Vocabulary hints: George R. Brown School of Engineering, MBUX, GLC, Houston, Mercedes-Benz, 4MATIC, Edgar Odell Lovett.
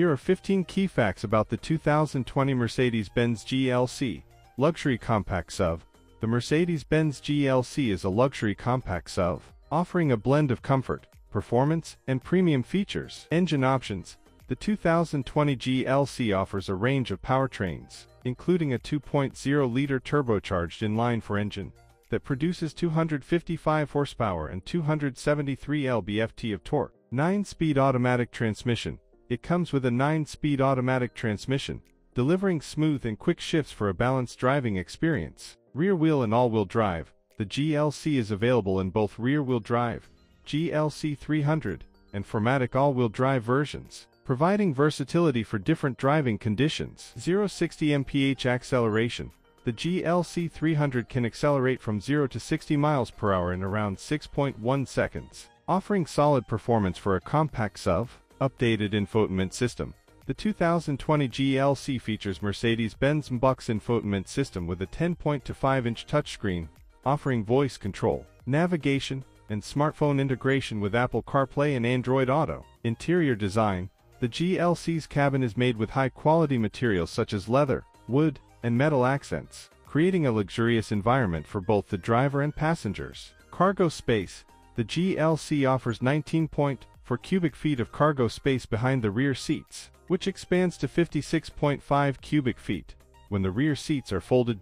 Here are 15 key facts about the 2020 Mercedes-Benz GLC, luxury compact SUV. The Mercedes-Benz GLC is a luxury compact SUV, offering a blend of comfort, performance, and premium features. Engine options. The 2020 GLC offers a range of powertrains, including a 2.0-liter turbocharged inline 4 engine that produces 255 horsepower and 273 lb-ft of torque. 9-speed automatic transmission. It comes with a 9-speed automatic transmission, delivering smooth and quick shifts for a balanced driving experience. Rear-wheel and all-wheel drive. The GLC is available in both rear-wheel drive, GLC 300, and 4MATIC all-wheel drive versions, providing versatility for different driving conditions. 0-60 mph acceleration. The GLC 300 can accelerate from 0 to 60 miles per hour in around 6.1 seconds, offering solid performance for a compact SUV. Updated infotainment system. The 2020 GLC features Mercedes-Benz MBUX infotainment system with a 10.25-inch touchscreen, offering voice control, navigation, and smartphone integration with Apple CarPlay and Android Auto. Interior design. The GLC's cabin is made with high-quality materials such as leather, wood, and metal accents, creating a luxurious environment for both the driver and passengers. Cargo space. The GLC offers 19.4 cubic feet of cargo space behind the rear seats, which expands to 56.5 cubic feet when the rear seats are folded